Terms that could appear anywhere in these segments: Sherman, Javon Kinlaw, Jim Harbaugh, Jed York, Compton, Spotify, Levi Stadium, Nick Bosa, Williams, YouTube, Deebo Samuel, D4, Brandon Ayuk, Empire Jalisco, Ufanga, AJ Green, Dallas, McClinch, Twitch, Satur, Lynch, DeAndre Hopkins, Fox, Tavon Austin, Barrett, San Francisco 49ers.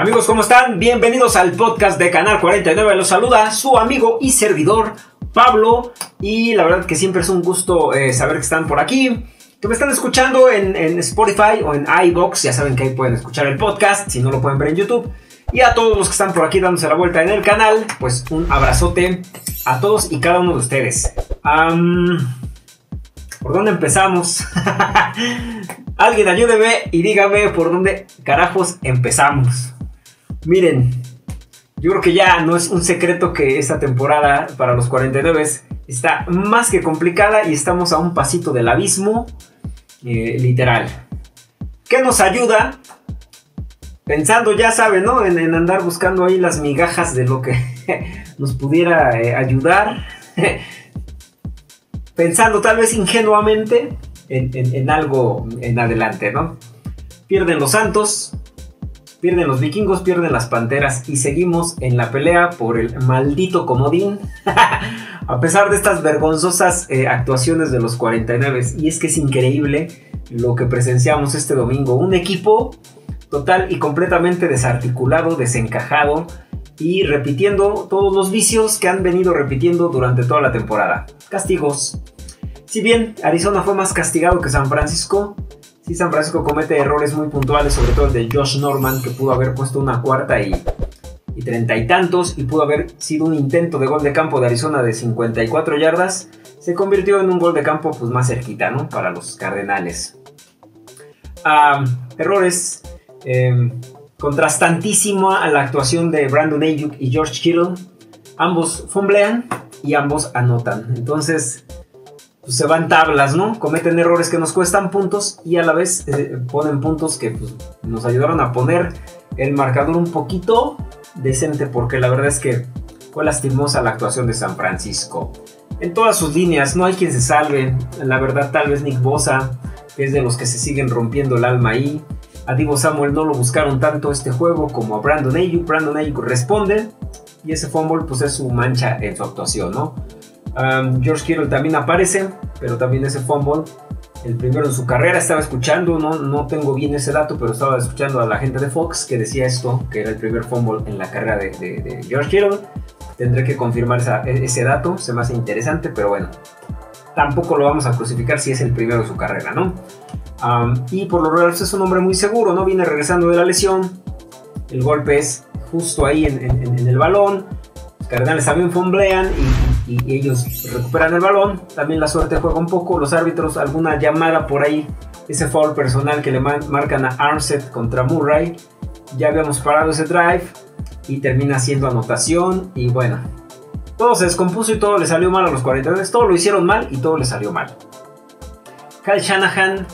Amigos, ¿cómo están? Bienvenidos al podcast de Canal 49. Los saluda su amigo y servidor Pablo. Y la verdad que siempre es un gusto saber que están por aquí, que me están escuchando en Spotify o en iVoox. Ya saben que ahí pueden escuchar el podcast, si no lo pueden ver en YouTube. Y a todos los que están por aquí dándose la vuelta en el canal, pues un abrazote a todos y cada uno de ustedes. ¿Por dónde empezamos? Alguien ayúdeme y dígame por dónde carajos empezamos. Miren, yo creo que ya no es un secreto que esta temporada para los 49 está más que complicada y estamos a un pasito del abismo, literal. ¿Qué nos ayuda? Pensando, ya saben, ¿no? En andar buscando ahí las migajas de lo que nos pudiera ayudar. Pensando tal vez ingenuamente en algo en adelante, ¿no? Pierden los Santos. Pierden los Vikingos, pierden las Panteras y seguimos en la pelea por el maldito comodín. A pesar de estas vergonzosas actuaciones de los 49. Y es que es increíble lo que presenciamos este domingo. Un equipo total y completamente desarticulado, desencajado y repitiendo todos los vicios que han venido repitiendo durante toda la temporada. Castigos. Si bien Arizona fue más castigado que San Francisco, sí, San Francisco comete errores muy puntuales, sobre todo el de Josh Norman, que pudo haber puesto una cuarta y 30 y tantos, y pudo haber sido un intento de gol de campo de Arizona de 54 yardas. Se convirtió en un gol de campo pues más cerquita, ¿no?, para los Cardenales. Errores. Contrastantísima a la actuación de Brandon Ayuk y George Kittle. Ambos fumblean y ambos anotan. Entonces se van tablas, ¿no? Cometen errores que nos cuestan puntos y a la vez ponen puntos que pues nos ayudaron a poner el marcador un poquito decente, porque la verdad es que fue lastimosa la actuación de San Francisco. En todas sus líneas, no hay quien se salve. La verdad, tal vez Nick Bosa, que es de los que se siguen rompiendo el alma ahí. A Deebo Samuel no lo buscaron tanto este juego como a Brandon Ayuk. Brandon Ayuk responde y ese fumble pues es su mancha en su actuación, ¿no? George Kittle también aparece, pero también ese fumble, el primero en su carrera. Estaba escuchando, no tengo bien ese dato, pero estaba escuchando a la gente de Fox que decía esto, que era el primer fumble en la carrera de George Kittle. Tendré que confirmar ese dato, se me hace interesante, pero bueno, tampoco lo vamos a crucificar si es el primero de su carrera, ¿no? Y por lo regular es un hombre muy seguro, ¿no? Viene regresando de la lesión, el golpe es justo ahí en el balón. Los Cardenales también fumblean y ellos recuperan el balón. También la suerte juega un poco. Los árbitros, alguna llamada por ahí, ese foul personal que le marcan a Armstead contra Murray. Ya habíamos parado ese drive y termina siendo anotación. Y bueno, todo se descompuso y todo le salió mal a los 49. Todo lo hicieron mal y todo le salió mal. Kyle Shanahan,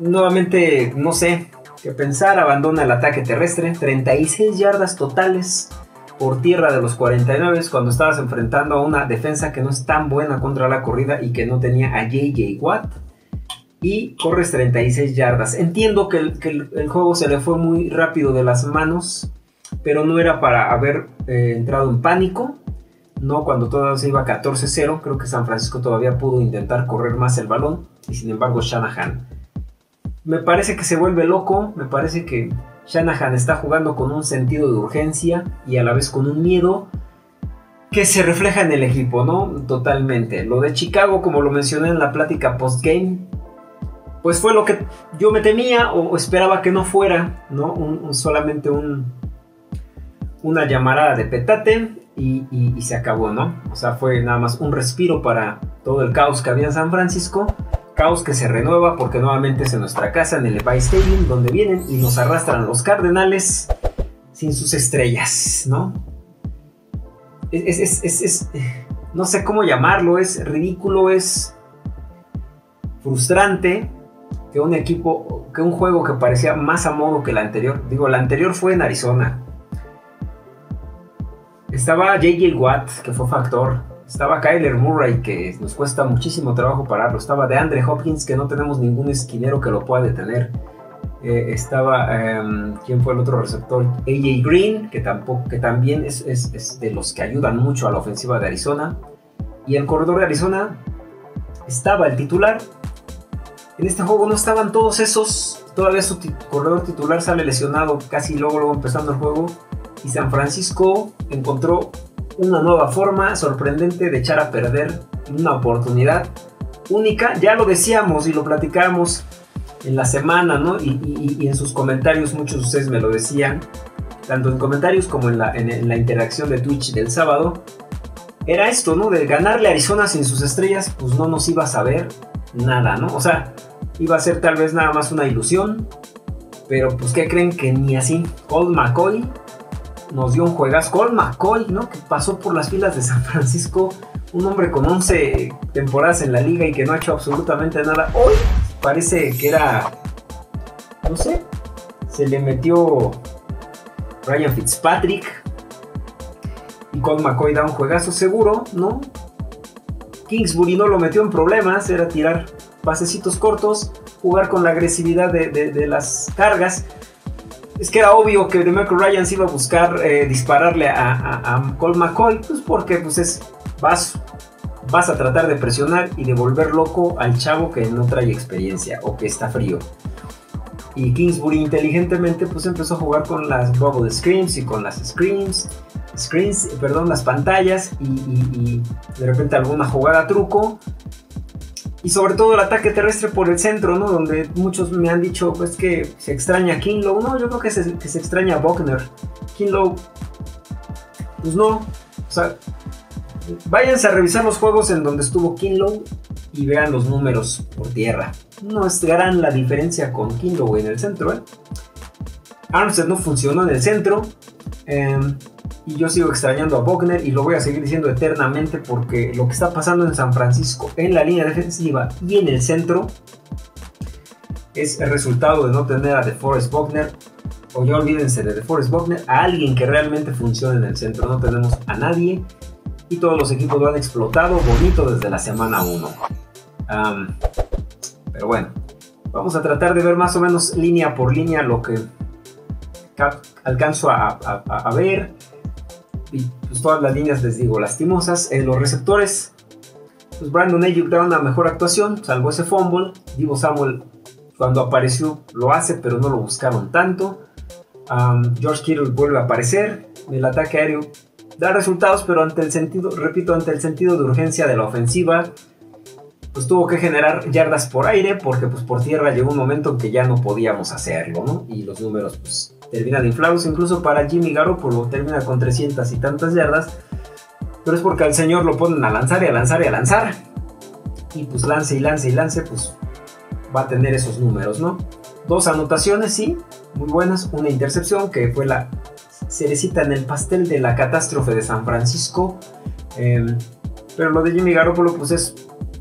nuevamente, no sé qué pensar, abandona el ataque terrestre. 36 yardas totales por tierra de los 49 cuando estabas enfrentando a una defensa que no es tan buena contra la corrida y que no tenía a JJ Watt, y corres 36 yardas. Entiendo que el juego se le fue muy rápido de las manos, pero no era para haber entrado en pánico, no, cuando todo se iba 14-0. Creo que San Francisco todavía pudo intentar correr más el balón y sin embargo Shanahan, me parece que se vuelve loco. Me parece que Shanahan está jugando con un sentido de urgencia y a la vez con un miedo que se refleja en el equipo, ¿no? Totalmente. Lo de Chicago, como lo mencioné en la plática post-game, pues fue lo que yo me temía o esperaba que no fuera, ¿no? Solamente una llamarada de petate y se acabó, ¿no? O sea, fue nada más un respiro para todo el caos que había en San Francisco. Caos que se renueva porque nuevamente es en nuestra casa, en el Empire Stadium, donde vienen y nos arrastran los Cardenales sin sus estrellas, ¿no? No sé cómo llamarlo, es ridículo, es frustrante que un equipo, que un juego que parecía más a modo que el anterior. Digo, el anterior fue en Arizona. Estaba J.J. Watt, que fue factor. Estaba Kyler Murray, que nos cuesta muchísimo trabajo pararlo. Estaba DeAndre Hopkins, que no tenemos ningún esquinero que lo pueda detener. ¿Quién fue el otro receptor? AJ Green, que también es de los que ayudan mucho a la ofensiva de Arizona. Y el corredor de Arizona, estaba el titular, En este juego no estaban todos esos. Todavía su corredor titular sale lesionado casi luego empezando el juego. Y San Francisco encontró una nueva forma sorprendente de echar a perder una oportunidad única. Ya lo decíamos y lo platicamos en la semana, ¿no? Y en sus comentarios, muchos de ustedes me lo decían, tanto en comentarios como en la interacción de Twitch del sábado. Era esto, ¿no? De ganarle a Arizona sin sus estrellas, pues no nos iba a saber nada, ¿no? O sea, iba a ser tal vez nada más una ilusión, pero pues ¿qué creen? Que ni así. Colt McCoy nos dio un juegazo. Colt McCoy, ¿no? Que pasó por las filas de San Francisco, un hombre con 11 temporadas en la liga y que no ha hecho absolutamente nada. Hoy parece que era, no sé, se le metió Ryan Fitzpatrick y Colt McCoy da un juegazo seguro, ¿no? Kingsbury no lo metió en problemas, era tirar pasecitos cortos, jugar con la agresividad de las cargas. Es que era obvio que DeMeco Ryans iba a buscar dispararle a Colt McCoy, pues porque pues es, vas a tratar de presionar y de volver loco al chavo que no trae experiencia o que está frío. Y Kingsbury inteligentemente pues empezó a jugar con las bubble screens y con las las pantallas y de repente alguna jugada truco. Y sobre todo el ataque terrestre por el centro, ¿no? Donde muchos me han dicho pues que se extraña a King Lowe. No, yo creo que se extraña a Buckner. King Lowe, pues no. O sea, váyanse a revisar los juegos en donde estuvo King Lowe y vean los números por tierra. No es gran la diferencia con King Lowe en el centro, ¿eh? Armstead no funcionó en el centro. Y yo sigo extrañando a Buckner y lo voy a seguir diciendo eternamente, porque lo que está pasando en San Francisco, en la línea defensiva y en el centro, es el resultado de no tener a DeForest Buckner, o ya olvídense de DeForest Buckner, a alguien que realmente funcione en el centro. No tenemos a nadie y todos los equipos lo han explotado bonito desde la semana 1. Pero bueno, vamos a tratar de ver más o menos línea por línea lo que alcanzo a ver. Y pues todas las líneas, les digo, lastimosas. En los receptores, pues Brandon Ayuk da una mejor actuación, salvo ese fumble. Deebo Samuel, cuando apareció, lo hace, pero no lo buscaron tanto. George Kittle vuelve a aparecer. El ataque aéreo da resultados, pero ante el sentido de urgencia de la ofensiva, pues tuvo que generar yardas por aire, porque pues por tierra llegó un momento en que ya no podíamos hacerlo, ¿no? Y los números pues terminan inflados, incluso para Jimmy Garoppolo, termina con 300 y tantas yardas, pero es porque al señor lo ponen a lanzar y a lanzar y a lanzar, y pues lance y lance y lance, pues va a tener esos números, ¿no? 2 anotaciones, sí, muy buenas, una intercepción que fue la cerecita en el pastel de la catástrofe de San Francisco, pero lo de Jimmy Garoppolo pues es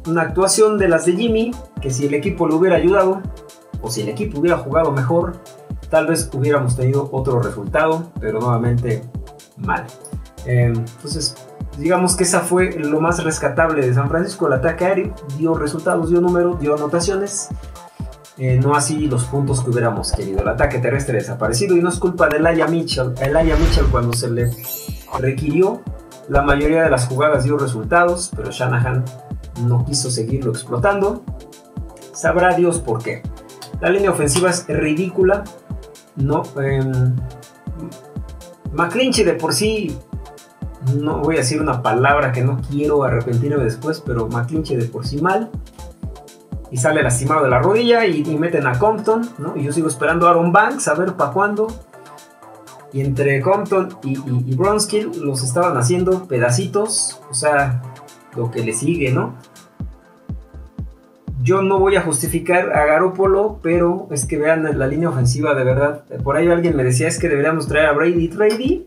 una actuación de las de Jimmy, que si el equipo le hubiera ayudado, o si el equipo hubiera jugado mejor, tal vez hubiéramos tenido otro resultado, pero nuevamente mal. Entonces, digamos que esa fue lo más rescatable de San Francisco. El ataque aéreo dio resultados, dio números, dio anotaciones. No así los puntos que hubiéramos querido. El ataque terrestre desaparecido, y no es culpa de Elijah Mitchell. Elijah Mitchell, cuando se le requirió, la mayoría de las jugadas dio resultados, pero Shanahan no quiso seguirlo explotando. Sabrá Dios por qué. La línea ofensiva es ridícula. No, McClinch de por sí, no voy a decir una palabra que no quiero arrepentirme después, pero McClinch de por sí mal, y sale lastimado de la rodilla, y meten a Compton, ¿no? Y yo sigo esperando a Aaron Banks, a ver para cuándo. Y entre Compton y Bronsky los estaban haciendo pedacitos, o sea, lo que le sigue, ¿no? Yo no voy a justificar a Garoppolo, pero es que vean la línea ofensiva, de verdad. Por ahí alguien me decía, es que deberíamos traer a Brady.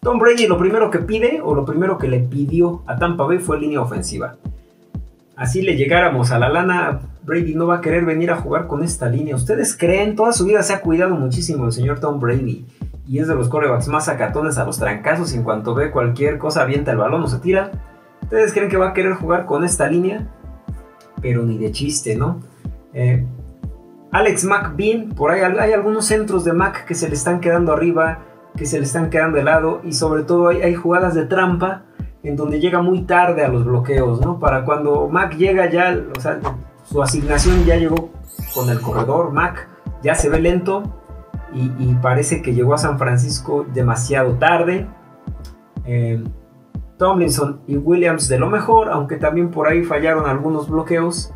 Tom Brady lo primero que pide, o lo primero que le pidió a Tampa Bay, fue línea ofensiva. Así le llegáramos a la lana, Brady no va a querer venir a jugar con esta línea. ¿Ustedes creen? Toda su vida se ha cuidado muchísimo el señor Tom Brady. Y es de los quarterbacks más sacatones a los trancazos, y en cuanto ve cualquier cosa avienta el balón o se tira. ¿Ustedes creen que va a querer jugar con esta línea? Pero ni de chiste, ¿no? Alex MacBean, por ahí hay algunos centros de Mac que se le están quedando arriba, que se le están quedando de lado, y sobre todo hay jugadas de trampa en donde llega muy tarde a los bloqueos, ¿no? Para cuando Mac llega ya, o sea, Su asignación ya llegó con el corredor. Mac ya se ve lento y parece que llegó a San Francisco demasiado tarde. Tomlinson y Williams de lo mejor, aunque también por ahí fallaron algunos bloqueos.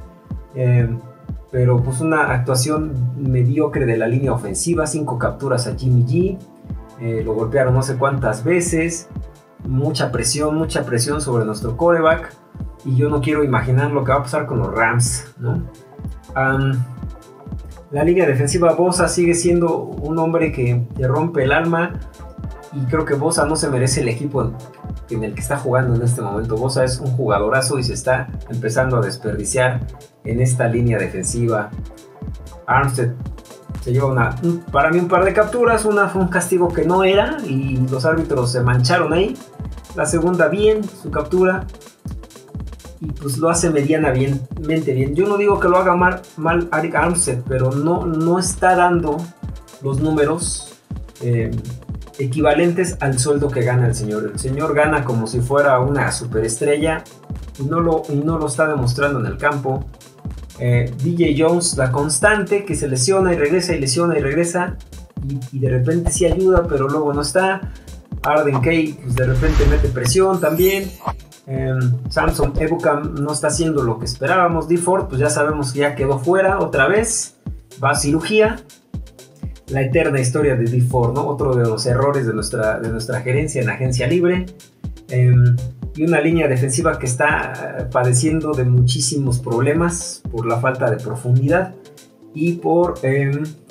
Pero pues una actuación mediocre de la línea ofensiva, 5 capturas a Jimmy G, lo golpearon no sé cuántas veces, mucha presión sobre nuestro quarterback, y yo no quiero imaginar lo que va a pasar con los Rams, ¿no? La línea defensiva, Bosa sigue siendo un hombre que te rompe el alma, y creo que Bosa no se merece el equipo en el que está jugando en este momento. Bosa es un jugadorazo y se está empezando a desperdiciar en esta línea defensiva. Armstead se lleva para mí un par de capturas. Una fue un castigo que no era y los árbitros se mancharon ahí. La segunda bien, su captura, y pues lo hace medianamente bien. Yo no digo que lo haga mal Arik Armstead, pero no está dando los números equivalentes al sueldo que gana el señor. El señor gana como si fuera una superestrella y no lo está demostrando en el campo. DJ Jones, la constante que se lesiona y regresa y lesiona y regresa, y de repente sí ayuda, pero luego no está. Arden Key, pues de repente mete presión también. Samson Ebukam no está haciendo lo que esperábamos. D4, pues ya sabemos que ya quedó fuera otra vez, va a cirugía. La eterna historia de D4, ¿no? Otro de los errores de nuestra gerencia en agencia libre. Y una línea defensiva que está padeciendo de muchísimos problemas por la falta de profundidad y por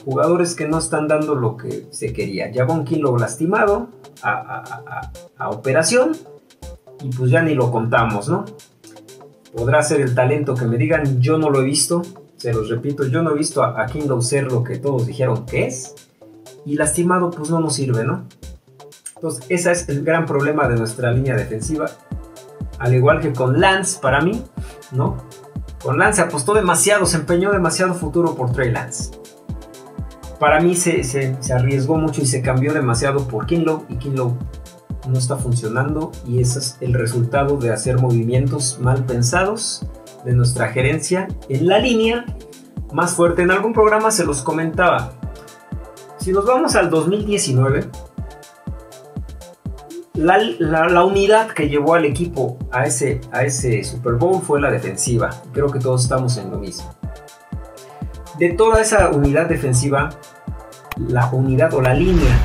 jugadores que no están dando lo que se quería. Javon Kinlaw lastimado a operación, y pues ya ni lo contamos, ¿no? Podrá ser el talento que me digan, yo no lo he visto. Se los repito, yo no he visto a Kinlaw ser lo que todos dijeron que es, y lastimado pues no nos sirve, ¿no? Entonces ese es el gran problema de nuestra línea defensiva, al igual que con Lance para mí, ¿no? Con Lance apostó demasiado, se empeñó demasiado futuro por Trey Lance. Para mí se arriesgó mucho y se cambió demasiado por Kinlaw, y Kinlaw no está funcionando, y ese es el resultado de hacer movimientos mal pensados de nuestra gerencia en la línea más fuerte. En algún programa se los comentaba, si nos vamos al 2019, la unidad que llevó al equipo a ese Super Bowl fue la defensiva. Creo que todos estamos en lo mismo. De toda esa unidad defensiva, la unidad o la línea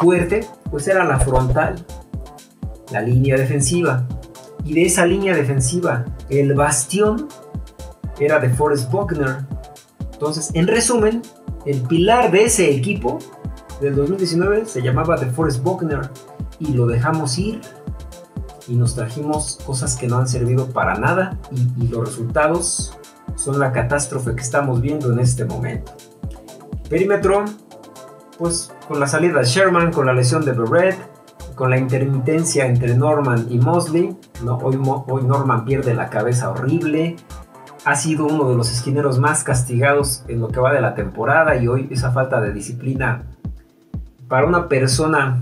fuerte pues era la frontal, la línea defensiva. Y de esa línea defensiva, el bastión era DeForest Buckner. Entonces, en resumen, el pilar de ese equipo del 2019 se llamaba DeForest Buckner, y lo dejamos ir y nos trajimos cosas que no han servido para nada, y los resultados son la catástrofe que estamos viendo en este momento. Perímetro, pues con la salida de Sherman, con la lesión de Barrett, con la intermitencia entre Norman y Mosley, ¿no? Hoy Norman pierde la cabeza horrible, ha sido uno de los esquineros más castigados en lo que va de la temporada, y hoy esa falta de disciplina para una persona,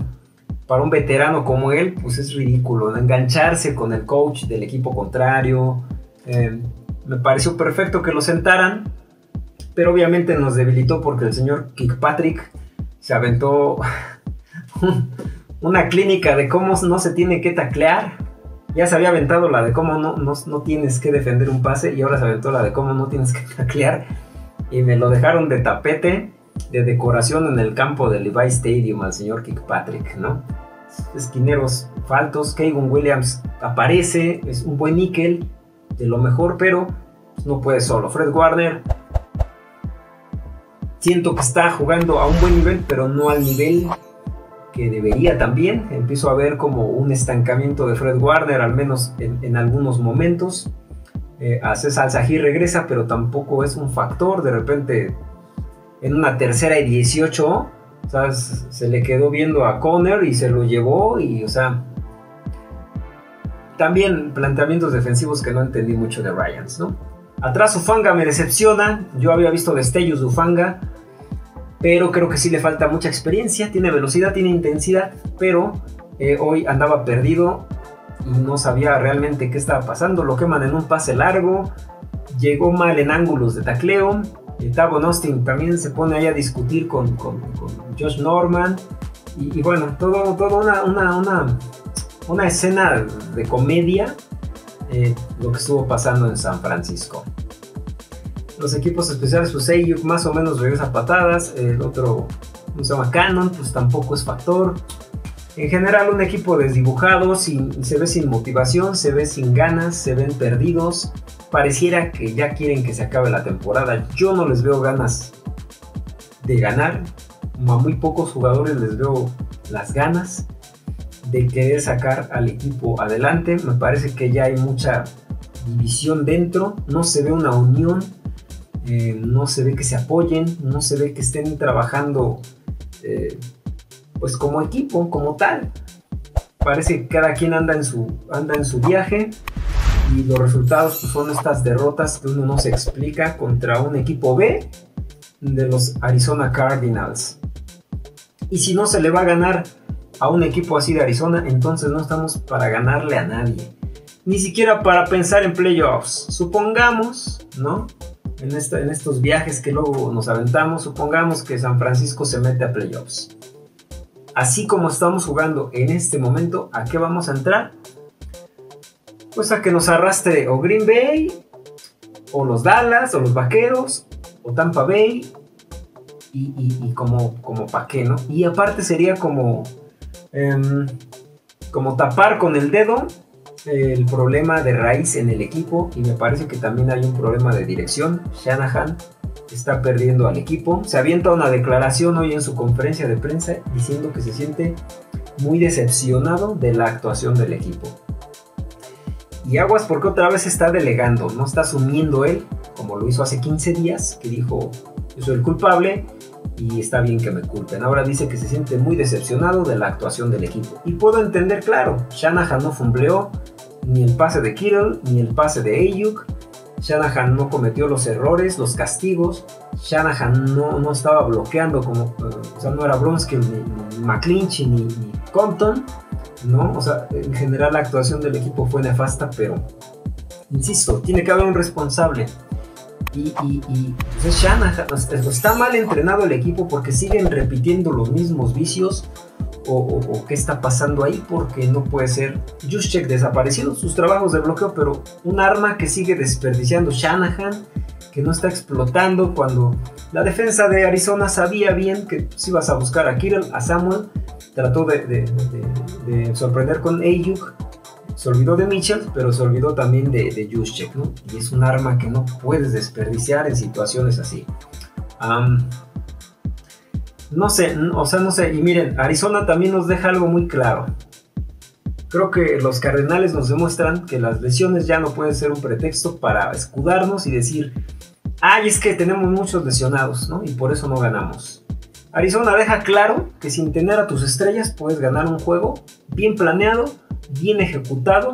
para un veterano como él, pues es ridículo. Engancharse con el coach del equipo contrario, me pareció perfecto que lo sentaran, pero obviamente nos debilitó porque el señor Kickpatrick se aventó una clínica de cómo no se tiene que taclear. Ya se había aventado la de cómo no tienes que defender un pase, y ahora se aventó la de cómo no tienes que taclear, y me lo dejaron de tapete, de decoración en el campo del Levi Stadium al señor Kickpatrick, ¿no? Esquineros faltos. Kayvon Williams aparece, es un buen níquel, de lo mejor, pero no puede solo. Fred Warner, siento que está jugando a un buen nivel, pero no al nivel que debería también. Empiezo a ver como un estancamiento de Fred Warner, al menos en algunos momentos. César Al-Sahir regresa, pero tampoco es un factor. De repente, en una tercera y 18, ¿sabes?, se le quedó viendo a Conner y se lo llevó. Y, o sea, también planteamientos defensivos que no entendí mucho de Ryans, ¿no? Atrás, Ufanga me decepciona. Yo había visto destellos de Ufanga, pero creo que sí le falta mucha experiencia. Tiene velocidad, tiene intensidad, pero hoy andaba perdido y no sabía realmente qué estaba pasando. Lo queman en un pase largo, llegó mal en ángulos de tacleo. Tavon Austin también se pone ahí a discutir con Josh Norman. Y bueno, todo una escena de comedia, lo que estuvo pasando en San Francisco. Los equipos especiales, pues Ayuk más o menos regresa patadas, el otro, ¿cómo se llama? Cannon, pues tampoco es factor. En general, un equipo desdibujado, se ve sin motivación, se ve sin ganas, se ven perdidos. Pareciera que ya quieren que se acabe la temporada. Yo no les veo ganas de ganar. A muy pocos jugadores les veo las ganas de querer sacar al equipo adelante. Me parece que ya hay mucha división dentro, no se ve una unión, no se ve que se apoyen, no se ve que estén trabajando pues como equipo, como tal. Parece que cada quien anda en su viaje, y los resultados pues son estas derrotas que uno no se explica contra un equipo B de los Arizona Cardinals. Y si no se le va a ganar a un equipo así de Arizona, entonces no estamos para ganarle a nadie, ni siquiera para pensar en playoffs. Supongamos, ¿no? En estos viajes que luego nos aventamos, supongamos que San Francisco se mete a playoffs. Así como estamos jugando en este momento, ¿a qué vamos a entrar? Pues a que nos arrastre o Green Bay, o los Dallas, o los Vaqueros, o Tampa Bay, y como pa' qué, ¿no? Y aparte sería como tapar con el dedo el problema de raíz en el equipo, y me parece que también hay un problema de dirección. Shanahan está perdiendo al equipo. Se avienta una declaración hoy en su conferencia de prensa diciendo que se siente muy decepcionado de la actuación del equipo. Y aguas, porque otra vez está delegando, no está asumiendo él, como lo hizo hace 15 días, que dijo: yo soy el culpable y está bien que me culpen. Ahora dice que se siente muy decepcionado de la actuación del equipo. Y puedo entender, claro, Shanahan no fumbleó ni el pase de Kittle, ni el pase de Ayuk. Shanahan no cometió los errores, los castigos. Shanahan no estaba bloqueando, como, o sea, no era Bronsky, ni McClinch, ni Compton, ¿no? O sea, en general la actuación del equipo fue nefasta, pero insisto, tiene que haber un responsable. Y pues Shanahan, está mal entrenado el equipo, porque siguen repitiendo los mismos vicios, o qué está pasando ahí, porque no puede ser. Juszczyk desaparecido, sus trabajos de bloqueo, pero un arma que sigue desperdiciando Shanahan, que no está explotando, cuando la defensa de Arizona sabía bien que si ibas a buscar a Kittle, a Samuel, trató de sorprender con Ayuk. Se olvidó de Mitchell, pero se olvidó también de Juszczyk, ¿no? Y es un arma que no puedes desperdiciar en situaciones así. No sé, o sea, no sé. Y miren, Arizona también nos deja algo muy claro. Creo que los Cardenales nos demuestran que las lesiones ya no pueden ser un pretexto para escudarnos y decir: ay, es que tenemos muchos lesionados, ¿no? Y por eso no ganamos. Arizona deja claro que sin tener a tus estrellas puedes ganar un juego bien planeado, bien ejecutado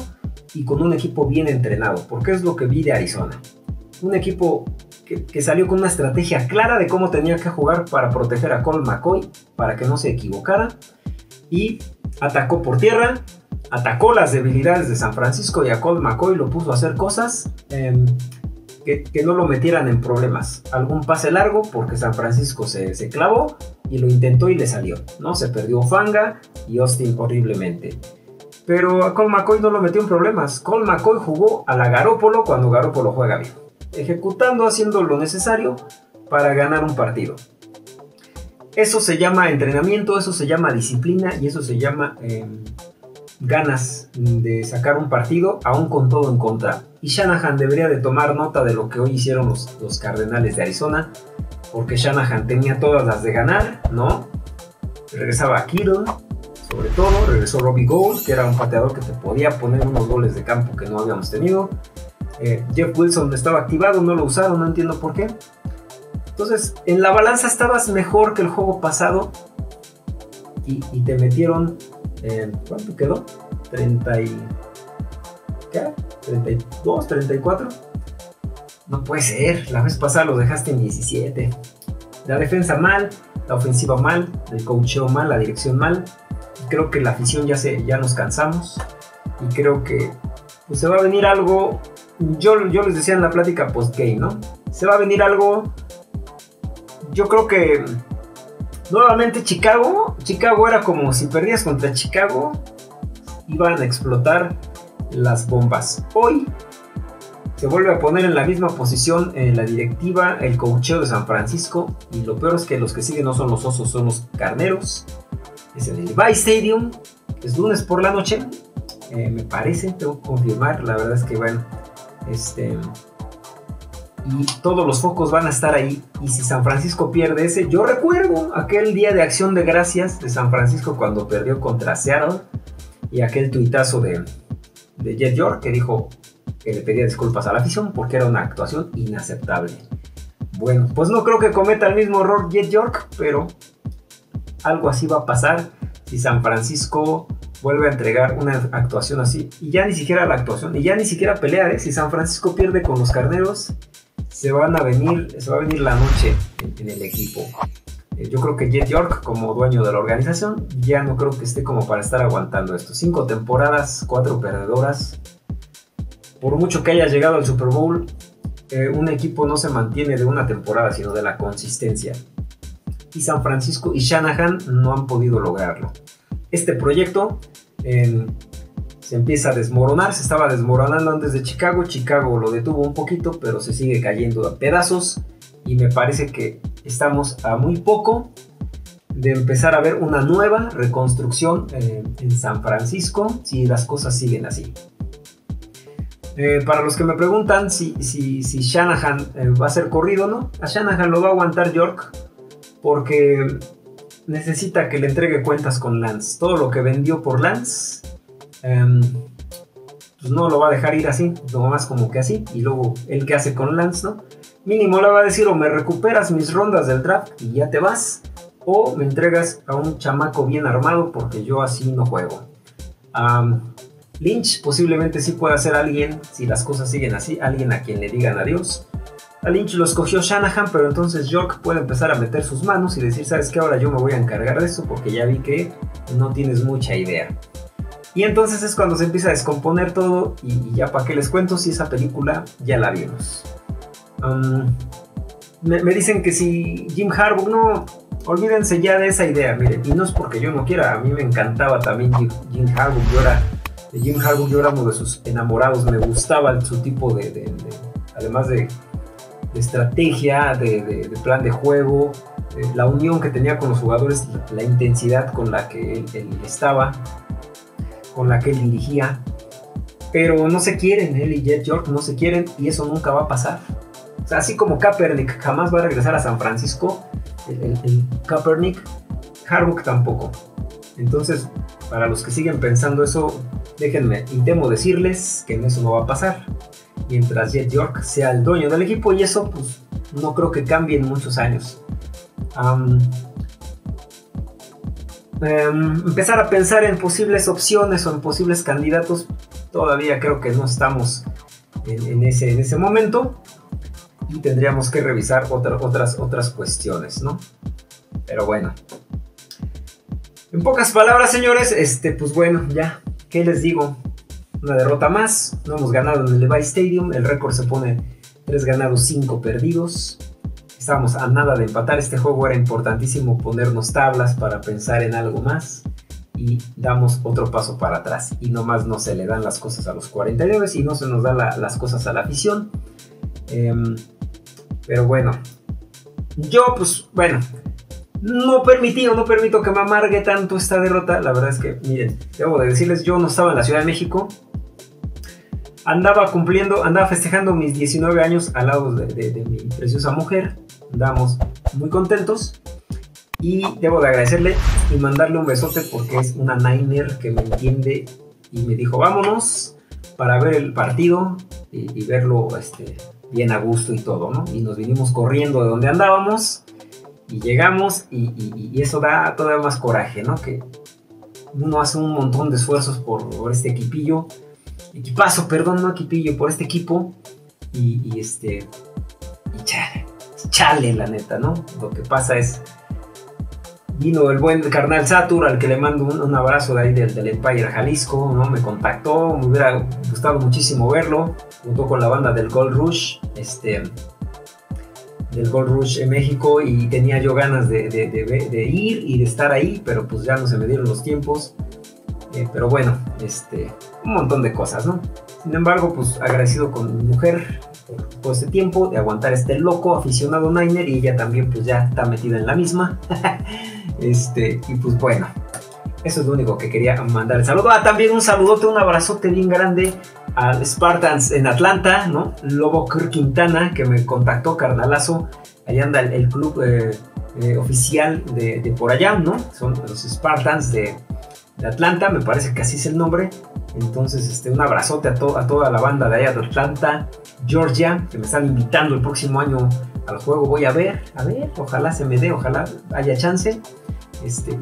y con un equipo bien entrenado, porque es lo que vi de Arizona. Un equipo que salió con una estrategia clara de cómo tenía que jugar para proteger a Colt McCoy, para que no se equivocara, y atacó por tierra, atacó las debilidades de San Francisco, y a Colt McCoy lo puso a hacer cosas que no lo metieran en problemas. Algún pase largo, porque San Francisco se clavó y lo intentó y le salió, ¿no? Se perdió Ufanga y Austin horriblemente. Pero a Colt McCoy no lo metió en problemas. Colt McCoy jugó a la Garoppolo cuando Garoppolo juega bien, ejecutando, haciendo lo necesario para ganar un partido. Eso se llama entrenamiento, eso se llama disciplina, y eso se llama ganas de sacar un partido aún con todo en contra. Y Shanahan debería de tomar nota de lo que hoy hicieron los Cardenales de Arizona, porque Shanahan tenía todas las de ganar, ¿no? Regresaba a Kittle, sobre todo, regresó Robbie Gould, que era un pateador que te podía poner unos goles de campo que no habíamos tenido. Jeff Wilson estaba activado, no lo usaron, no entiendo por qué. Entonces, en la balanza estabas mejor que el juego pasado, y te metieron, ¿cuánto quedó? 30 y... ¿qué? 32, 34. No puede ser, la vez pasada lo dejaste en 17. La defensa mal, la ofensiva mal, el coacheo mal, la dirección mal. Creo que la afición ya nos cansamos, y creo que pues se va a venir algo yo les decía en la plática post-game, ¿no? Se va a venir algo. Yo creo que nuevamente Chicago era como si perdías contra Chicago, iban a explotar las bombas. Hoy se vuelve a poner en la misma posición en la directiva, el coacheo de San Francisco, y lo peor es que los que siguen no son los osos, son los carneros. Es en el Levi Stadium, es lunes por la noche, me parece, tengo que confirmar, la verdad es que bueno, y todos los focos van a estar ahí. Y si San Francisco pierde ese, yo recuerdo aquel día de Acción de Gracias de San Francisco cuando perdió contra Seattle y aquel tuitazo de Jed York que dijo que le pedía disculpas a la afición porque era una actuación inaceptable. Bueno, pues no creo que cometa el mismo error Jed York, pero algo así va a pasar si San Francisco vuelve a entregar una actuación así. Y ya ni siquiera la actuación, y ya ni siquiera pelear, ¿eh? Si San Francisco pierde con los carneros, se va a venir la noche en el equipo. Yo creo que Jed York, como dueño de la organización, ya no creo que esté como para estar aguantando esto. 5 temporadas, 4 perdedoras. Por mucho que haya llegado al Super Bowl, un equipo no se mantiene de una temporada, sino de la consistencia. Y San Francisco y Shanahan no han podido lograrlo. Este proyecto se empieza a desmoronar, se estaba desmoronando antes de Chicago. Chicago lo detuvo un poquito, pero se sigue cayendo a pedazos, y me parece que estamos a muy poco de empezar a ver una nueva reconstrucción en San Francisco si las cosas siguen así. Para los que me preguntan si Shanahan va a ser corrido o no, a Shanahan lo va a aguantar York porque necesita que le entregue cuentas con Lance. Todo lo que vendió por Lance, pues no lo va a dejar ir así, nomás como que así, y luego el que hace con Lance, ¿no? Mínimo le va a decir: o me recuperas mis rondas del draft y ya te vas, o me entregas a un chamaco bien armado, porque yo así no juego. Lynch posiblemente sí pueda ser alguien, si las cosas siguen así, alguien a quien le digan adiós. A Lynch lo escogió Shanahan, pero entonces York puede empezar a meter sus manos y decir: ¿sabes qué? Ahora yo me voy a encargar de eso porque ya vi que no tienes mucha idea. Y entonces es cuando se empieza a descomponer todo, y ya para qué les cuento si esa película ya la vimos. Me dicen que si Jim Harbaugh, no, olvídense ya de esa idea, miren, y no es porque yo no quiera, a mí me encantaba también Jim Harbaugh, yo era uno de sus enamorados, me gustaba su tipo de además de estrategia, de plan de juego, la unión que tenía con los jugadores, la intensidad con la que él estaba, con la que él dirigía. Pero no se quieren, él y Jed York no se quieren, y eso nunca va a pasar. O sea, así como Kaepernick jamás va a regresar a San Francisco, el Kaepernick, Harbaugh tampoco. Entonces, para los que siguen pensando eso, déjenme y temo decirles que eso no va a pasar mientras Jed York sea el dueño del equipo, y eso pues no creo que cambie en muchos años. Empezar a pensar en posibles opciones o en posibles candidatos, todavía creo que no estamos en ese momento, y tendríamos que revisar otras cuestiones, ¿no? Pero bueno, en pocas palabras, señores, pues bueno, ya, ¿qué les digo? Una derrota más, no hemos ganado en el Levi Stadium, el récord se pone 3 ganados, 5 perdidos. Estábamos a nada de empatar, este juego era importantísimo, ponernos tablas para pensar en algo más, y damos otro paso para atrás, y nomás no se le dan las cosas a los 49 y no se nos dan las cosas a la afición. Pero bueno, yo pues bueno, no permito que me amargue tanto esta derrota. La verdad es que miren, debo de decirles, yo no estaba en la Ciudad de México. Andaba festejando mis 19 años al lado de mi preciosa mujer. Andamos muy contentos. Y debo de agradecerle y mandarle un besote, porque es una Niner que me entiende y me dijo: vámonos para ver el partido y verlo bien a gusto y todo, ¿no? Y nos vinimos corriendo de donde andábamos y llegamos, y eso da todavía más coraje, ¿no? Que uno hace un montón de esfuerzos por este equipazo, por este equipo, y chale, la neta, ¿no? Lo que pasa es Vino el buen carnal Satur, al que le mando un abrazo de ahí del Empire Jalisco, ¿no? Me contactó, me hubiera gustado muchísimo verlo, junto con la banda del Gold Rush, del Gold Rush en México, y tenía yo ganas de ir y de estar ahí, pero pues ya no se me dieron los tiempos, pero bueno, un montón de cosas, ¿no? Sin embargo, pues agradecido con mi mujer por todo este tiempo, de aguantar este loco aficionado Niner, y ella también pues ya está metida en la misma. Y pues bueno, eso es lo único que quería mandar el saludo. Ah, también un saludote, un abrazote bien grande al Spartans en Atlanta, ¿no? Lobo Quintana, que me contactó, carnalazo. Ahí anda el club oficial de por allá, ¿no? Son los Spartans de Atlanta, me parece que así es el nombre. Entonces, un abrazote a toda la banda de allá de Atlanta, Georgia, que me están invitando el próximo año al juego. Voy a ver, ojalá se me dé, ojalá haya chance.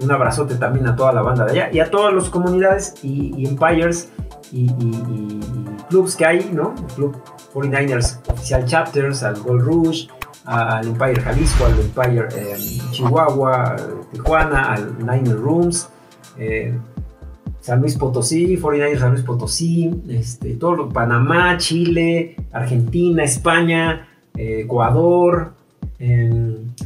Un abrazote también a toda la banda de allá y a todas las comunidades y empires y clubs que hay, ¿no? El Club 49ers Oficial Chapters, al Gold Rush, al Empire Jalisco, al Empire Chihuahua, Tijuana, al Niner Rooms, San Luis Potosí, 49ers San Luis Potosí, todo lo, Panamá, Chile, Argentina, España, Ecuador,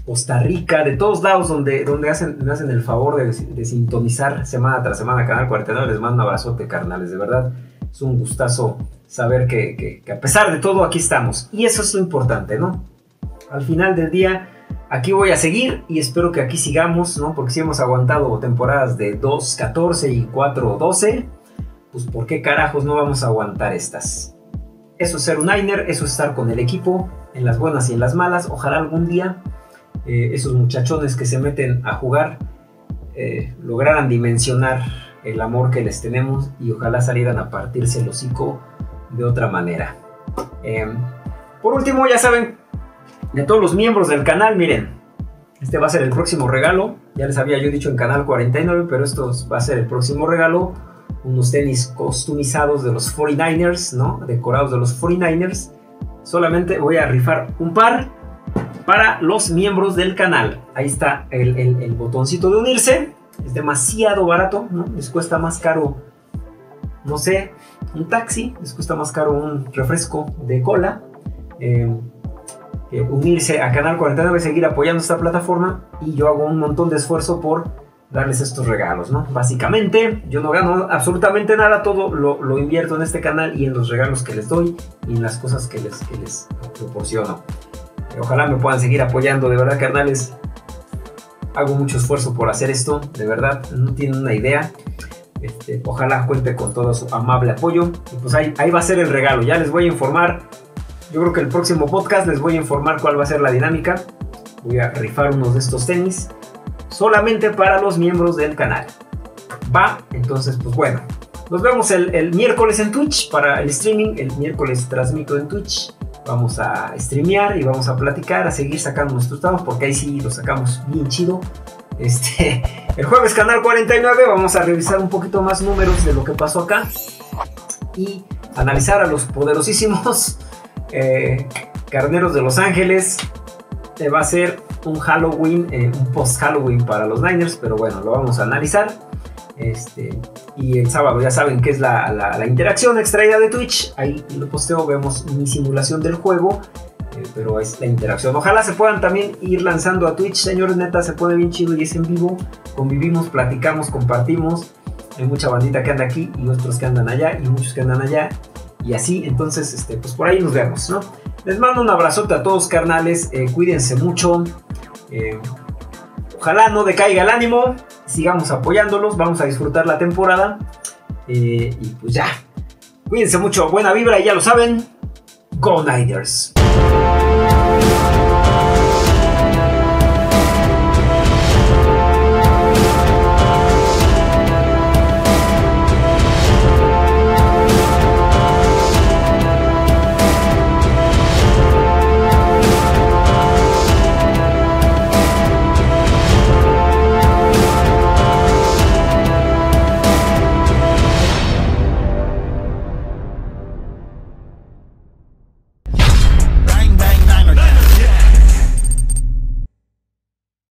Costa Rica, de todos lados donde me hacen el favor de sintonizar semana tras semana Canal 49. Les mando un abrazote, carnales, de verdad. Es un gustazo saber que a pesar de todo aquí estamos. Y eso es lo importante, ¿no? Al final del día, aquí voy a seguir y espero que aquí sigamos, ¿no? Porque si hemos aguantado temporadas de 2-14 y 4-12, pues ¿por qué carajos no vamos a aguantar estas? Eso es ser un Niner, eso es estar con el equipo, en las buenas y en las malas. Ojalá algún día esos muchachones que se meten a jugar lograran dimensionar el amor que les tenemos y ojalá salieran a partirse el hocico de otra manera. Por último, ya saben, de todos los miembros del canal, miren, este va a ser el próximo regalo. Ya les había yo dicho en Canal 49, pero esto va a ser el próximo regalo. Unos tenis costumizados de los 49ers, ¿no? Decorados de los 49ers. Solamente voy a rifar un par para los miembros del canal. Ahí está el botoncito de unirse. Es demasiado barato, ¿no? Les cuesta más caro, no sé, un taxi. Les cuesta más caro un refresco de cola. Unirse a Canal 49, seguir apoyando esta plataforma, y yo hago un montón de esfuerzo por darles estos regalos, ¿no? Básicamente yo no gano absolutamente nada, todo lo invierto en este canal y en los regalos que les doy y en las cosas que les proporciono. Ojalá me puedan seguir apoyando, de verdad, carnales. Hago mucho esfuerzo por hacer esto, de verdad, no tienen una idea. Ojalá cuente con todo su amable apoyo. Y pues ahí va a ser el regalo, ya les voy a informar. Yo creo que el próximo podcast les voy a informar cuál va a ser la dinámica. Voy a rifar unos de estos tenis solamente para los miembros del canal. Va, entonces pues bueno. Nos vemos el miércoles en Twitch para el streaming. El miércoles transmito en Twitch. Vamos a streamear y vamos a platicar, a seguir sacando nuestros temas, porque ahí sí los sacamos bien chido. El jueves Canal 49 vamos a revisar un poquito más números de lo que pasó acá y analizar a los poderosísimos Carneros de Los Ángeles. Va a ser un Halloween, un post-Halloween para los Niners, pero bueno, lo vamos a analizar. Y el sábado ya saben que es la interacción extraída de Twitch. Ahí lo posteo, vemos mi simulación del juego, pero es la interacción. Ojalá se puedan también ir lanzando a Twitch, señores, neta, se pone bien chido y es en vivo. Convivimos, platicamos, compartimos. Hay mucha bandita que anda aquí y otros que andan allá y muchos que andan allá. Y así, entonces, pues por ahí nos vemos, ¿no? Les mando un abrazote a todos, carnales. Cuídense mucho. Ojalá no decaiga el ánimo. Sigamos apoyándolos. Vamos a disfrutar la temporada. Y pues ya. Cuídense mucho. Buena vibra. Y ya lo saben. Go Niners.